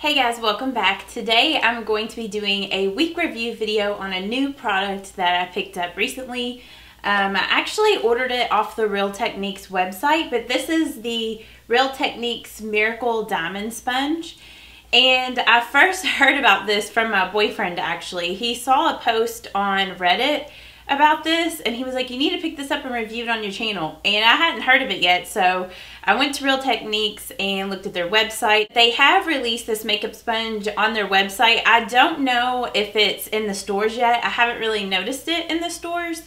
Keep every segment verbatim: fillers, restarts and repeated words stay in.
Hey guys, welcome back. Today I'm going to be doing a week review video on a new product that I picked up recently. Um, I actually ordered it off the Real Techniques website, but this is the Real Techniques Miracle Diamond Sponge. And I first heard about this from my boyfriend actually. He saw a post on Reddit about this and he was like, you need to pick this up and review it on your channel. And I hadn't heard of it yet, so I went to Real Techniques and looked at their website. They have released this makeup sponge on their website. I don't know if it's in the stores yet. I haven't really noticed it in the stores,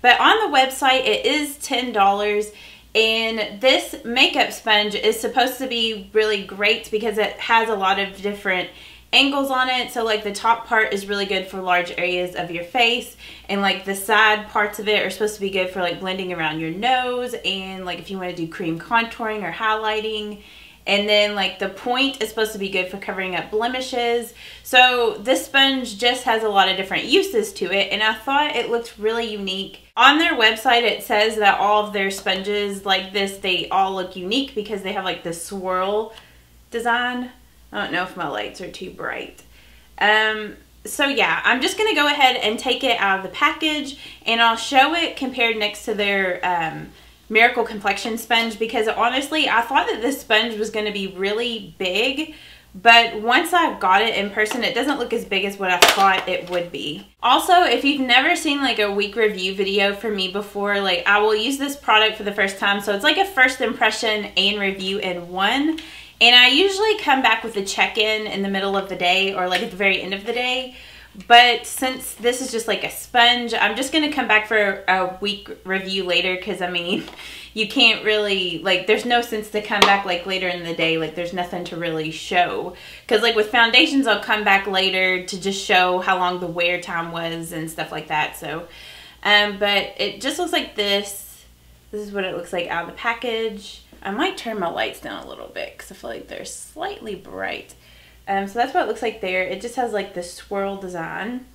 but on the website it is ten dollars. And this makeup sponge is supposed to be really great because it has a lot of different angles on it. So like the top part is really good for large areas of your face, and like the side parts of it are supposed to be good for like blending around your nose and like if you want to do cream contouring or highlighting. And then like the point is supposed to be good for covering up blemishes. So this sponge just has a lot of different uses to it, and I thought it looked really unique. On their website it says that all of their sponges like this, they all look unique because they have like the swirl design. I don't know if my lights are too bright. Um, so yeah, I'm just going to go ahead and take it out of the package and I'll show it compared next to their um, Miracle Complexion sponge, because honestly I thought that this sponge was going to be really big, but once I got it in person it doesn't look as big as what I thought it would be. Also, if you've never seen like a week review video from me before, like I will use this product for the first time, so it's like a first impression and review in one. And I usually come back with a check-in in the middle of the day or like at the very end of the day. But since this is just like a sponge, I'm just going to come back for a week review later, because I mean, you can't really, like there's no sense to come back like later in the day, like there's nothing to really show. Because like with foundations, I'll come back later to just show how long the wear time was and stuff like that. So, um, but it just looks like this. This is what it looks like out of the package. I might turn my lights down a little bit because I feel like they're slightly bright. Um, so that's what it looks like there. It just has like this swirl design.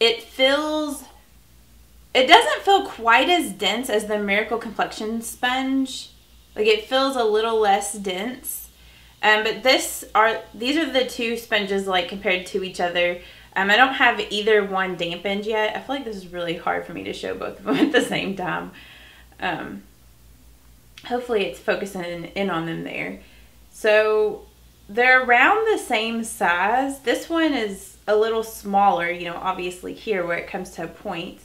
It feels, it doesn't feel quite as dense as the Miracle Complexion sponge. Like it feels a little less dense. Um, but this are, these are the two sponges like compared to each other. Um, I don't have either one dampened yet. I feel like this is really hard for me to show both of them at the same time. Um, hopefully it's focusing in on them there. So they're around the same size. This one is a little smaller, you know, obviously here where it comes to a point.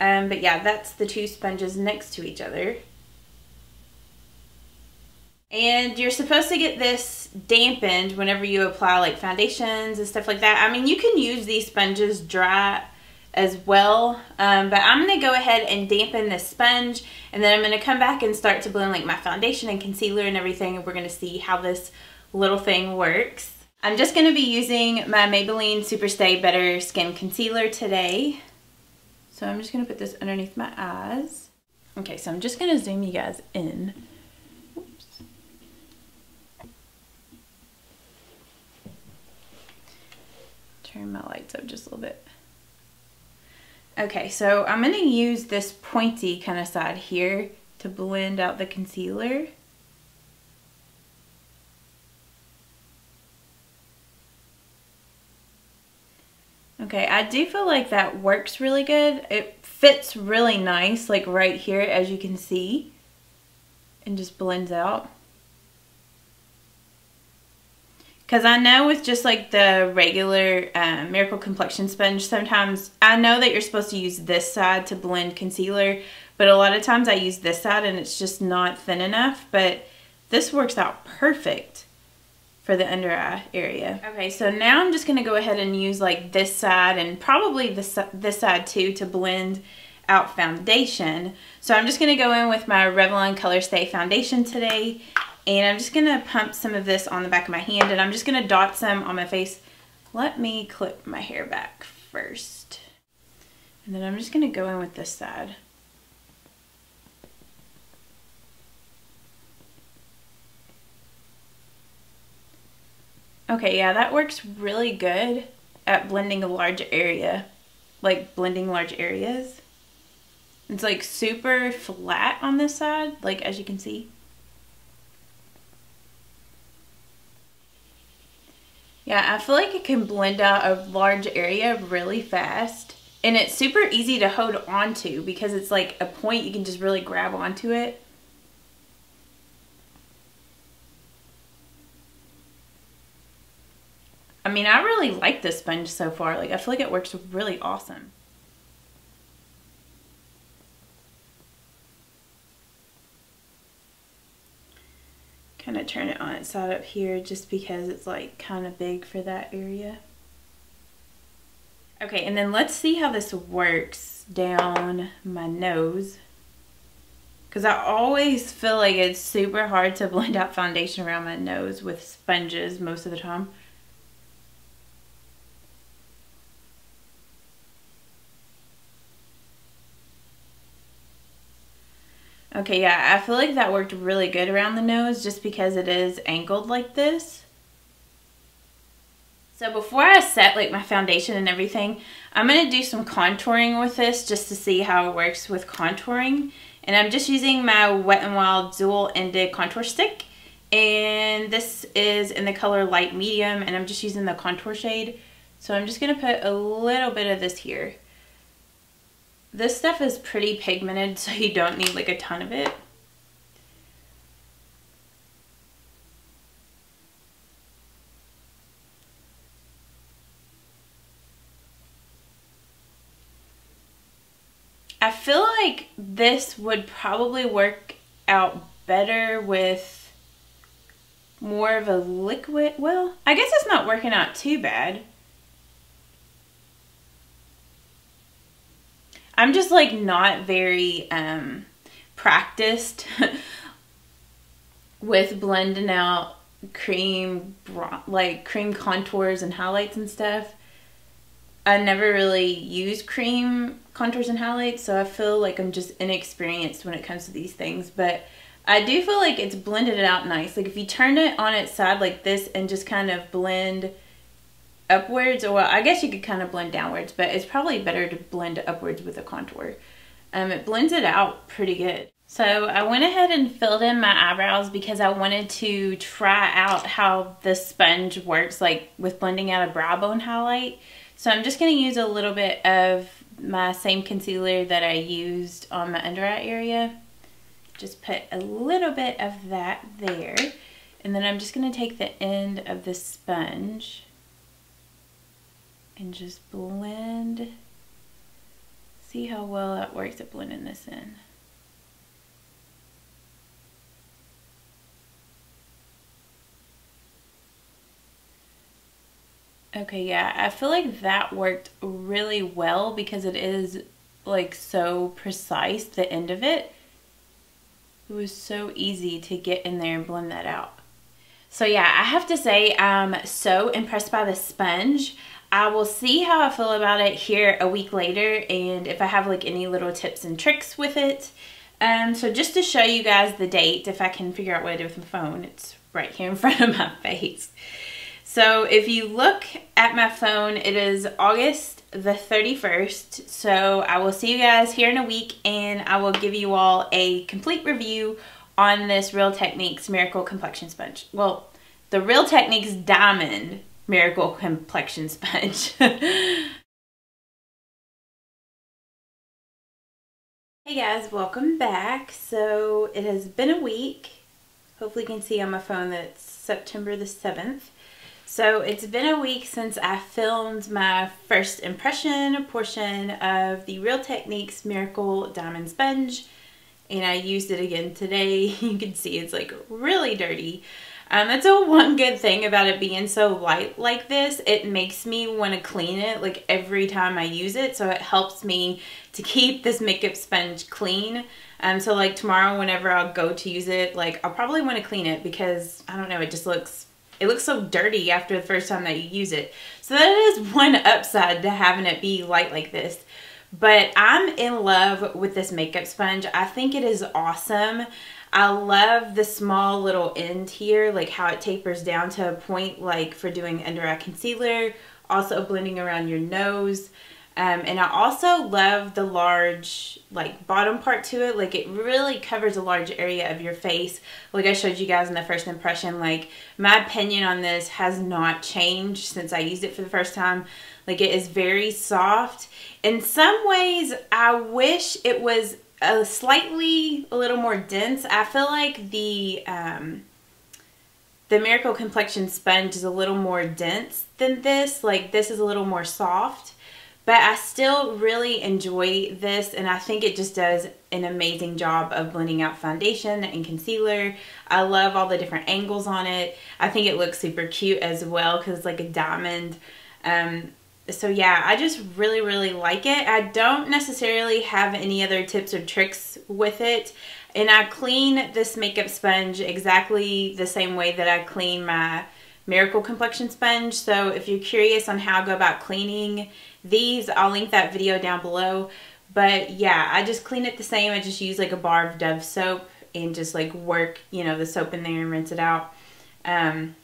Um, but yeah, that's the two sponges next to each other. And you're supposed to get this dampened whenever you apply like foundations and stuff like that. I mean, you can use these sponges dry as well, um, but I'm going to go ahead and dampen this sponge, and then I'm going to come back and start to blend like my foundation and concealer and everything, and we're going to see how this little thing works. I'm just going to be using my Maybelline Superstay Better Skin Concealer today. So I'm just going to put this underneath my eyes. Okay, so I'm just going to zoom you guys in. Oops. Turn my lights up just a little bit. Okay, so I'm going to use this pointy kind of side here to blend out the concealer. Okay, I do feel like that works really good. It fits really nice, like right here, as you can see, and just blends out. Because I know with just like the regular um, Miracle Complexion sponge, sometimes I know that you're supposed to use this side to blend concealer, but a lot of times I use this side and it's just not thin enough, but this works out perfect for the under eye area. Okay, so now I'm just going to go ahead and use like this side and probably this, this side too to blend out foundation. So I'm just going to go in with my Revlon Color Stay foundation today. And I'm just going to pump some of this on the back of my hand, and I'm just going to dot some on my face. Let me clip my hair back first. And then I'm just going to go in with this side. Okay, yeah, that works really good at blending a large area, like blending large areas. It's like super flat on this side, like as you can see. Yeah, I feel like it can blend out a large area really fast. And it's super easy to hold onto because it's like a point you can just really grab onto it. I mean, I really like this sponge so far. Like, I feel like it works really awesome. Kind of turn it on its side up here just because it's like kind of big for that area. Okay, and then let's see how this works down my nose. Because I always feel like it's super hard to blend out foundation around my nose with sponges most of the time. Okay, yeah, I feel like that worked really good around the nose just because it is angled like this. So before I set like my foundation and everything, I'm going to do some contouring with this just to see how it works with contouring. And I'm just using my Wet n Wild Dual Ended Contour Stick. And this is in the color Light Medium, and I'm just using the contour shade. So I'm just going to put a little bit of this here. This stuff is pretty pigmented, so you don't need like a ton of it. I feel like this would probably work out better with more of a liquid. Well, I guess it's not working out too bad. I'm just like not very um, practiced with blending out cream, like cream contours and highlights and stuff. I never really use cream contours and highlights, so I feel like I'm just inexperienced when it comes to these things, but I do feel like it's blended it out nice. Like if you turn it on its side like this and just kind of blend upwards, or well, I guess you could kind of blend downwards, but it's probably better to blend upwards with a contour. Um, it blends it out pretty good. So I went ahead and filled in my eyebrows because I wanted to try out how this sponge works, like with blending out a brow bone highlight. So I'm just going to use a little bit of my same concealer that I used on my under eye area. Just put a little bit of that there. And then I'm just going to take the end of the sponge and just blend. See how well that works at blending this in. Okay, yeah, I feel like that worked really well because it is like so precise, the end of it. It was so easy to get in there and blend that out. So yeah, I have to say I'm so impressed by this sponge. I will see how I feel about it here a week later and if I have like any little tips and tricks with it. Um, so just to show you guys the date, if I can figure out what I did with my phone, it's right here in front of my face. So if you look at my phone, it is August the thirty-first. So I will see you guys here in a week and I will give you all a complete review on this Real Techniques Miracle Complexion Sponge. Well, the Real Techniques Diamond Miracle Complexion Sponge. Hey guys, welcome back. So it has been a week. Hopefully you can see on my phone that it's September the seventh. So it's been a week since I filmed my first impression portion of the Real Techniques Miracle Diamond Sponge. And I used it again today. You can see it's like really dirty. Um, that's a one good thing about it being so light like this. It makes me want to clean it like every time I use it. So it helps me to keep this makeup sponge clean. Um, so like tomorrow whenever I'll go to use it, like I'll probably want to clean it because I don't know, it just looks, it looks so dirty after the first time that you use it. So that is one upside to having it be light like this. But I'm in love with this makeup sponge. I think it is awesome. I love the small little end here, like how it tapers down to a point like for doing under eye concealer, also blending around your nose. Um, and I also love the large like bottom part to it. Like, it really covers a large area of your face. Like I showed you guys in the first impression, like my opinion on this has not changed since I used it for the first time. Like, it is very soft. In some ways, I wish it was a slightly a little more dense. I feel like the um, the Miracle Complexion sponge is a little more dense than this. Like, this is a little more soft. But I still really enjoy this, and I think it just does an amazing job of blending out foundation and concealer. I love all the different angles on it. I think it looks super cute as well because it's like a diamond. Um, so yeah, I just really, really like it. I don't necessarily have any other tips or tricks with it. And I clean this makeup sponge exactly the same way that I clean my Miracle Complexion sponge. So if you're curious on how I go about cleaning these, I'll link that video down below. But yeah, I just clean it the same. I just use like a bar of Dove soap and just like work, you know, the soap in there and rinse it out. Um,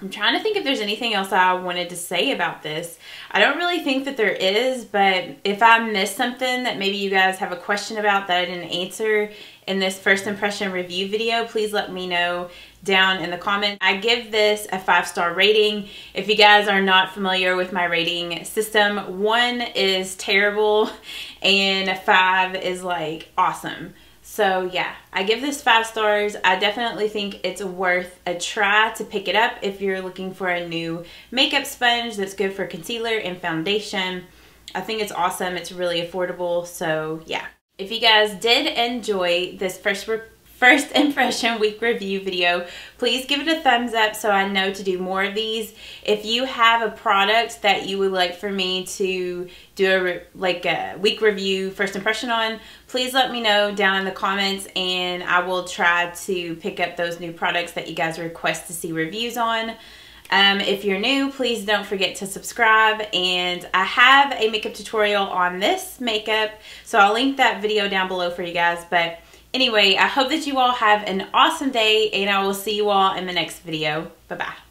I'm trying to think if there's anything else I wanted to say about this. I don't really think that there is, but if I missed something that maybe you guys have a question about that I didn't answer in this first impression review video, please let me know down in the comments. I give this a five-star rating. If you guys are not familiar with my rating system, one is terrible and five is like awesome. So yeah, I give this five stars. I definitely think it's worth a try to pick it up if you're looking for a new makeup sponge that's good for concealer and foundation. I think it's awesome. It's really affordable. So yeah. If you guys did enjoy this first first impression week review video, please give it a thumbs up so I know to do more of these. If you have a product that you would like for me to do a like a week review first impression on, please let me know down in the comments and I will try to pick up those new products that you guys request to see reviews on. Um, if you're new, please don't forget to subscribe, and I have a makeup tutorial on this makeup, so I'll link that video down below for you guys. But anyway, I hope that you all have an awesome day, and I will see you all in the next video. Bye-bye.